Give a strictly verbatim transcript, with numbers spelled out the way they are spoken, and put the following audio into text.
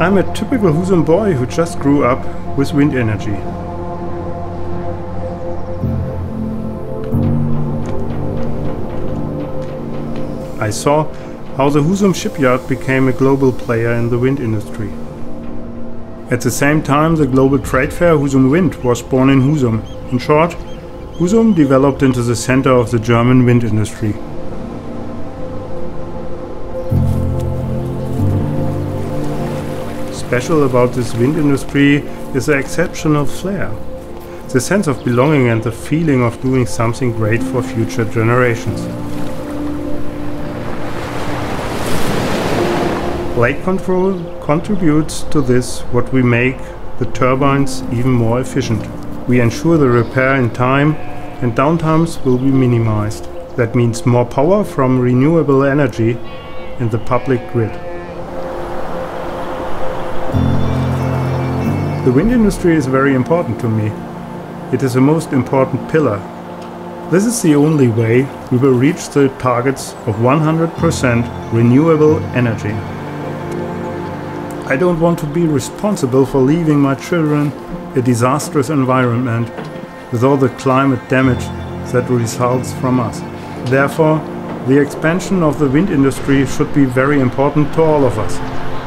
I'm a typical Husum boy who just grew up with wind energy. I saw how the Husum shipyard became a global player in the wind industry. At the same time, the global trade fair Husum Wind was born in Husum. In short, Husum developed into the center of the German wind industry. Special about this wind industry is the exceptional flair, the sense of belonging and the feeling of doing something great for future generations. BLADEcontrol contributes to this what we make the turbines even more efficient. We ensure the repair in time and downtimes will be minimized. That means more power from renewable energy in the public grid. The wind industry is very important to me. It is the most important pillar. This is the only way we will reach the targets of one hundred percent renewable energy. I don't want to be responsible for leaving my children a disastrous environment with all the climate damage that results from us. Therefore, the expansion of the wind industry should be very important to all of us.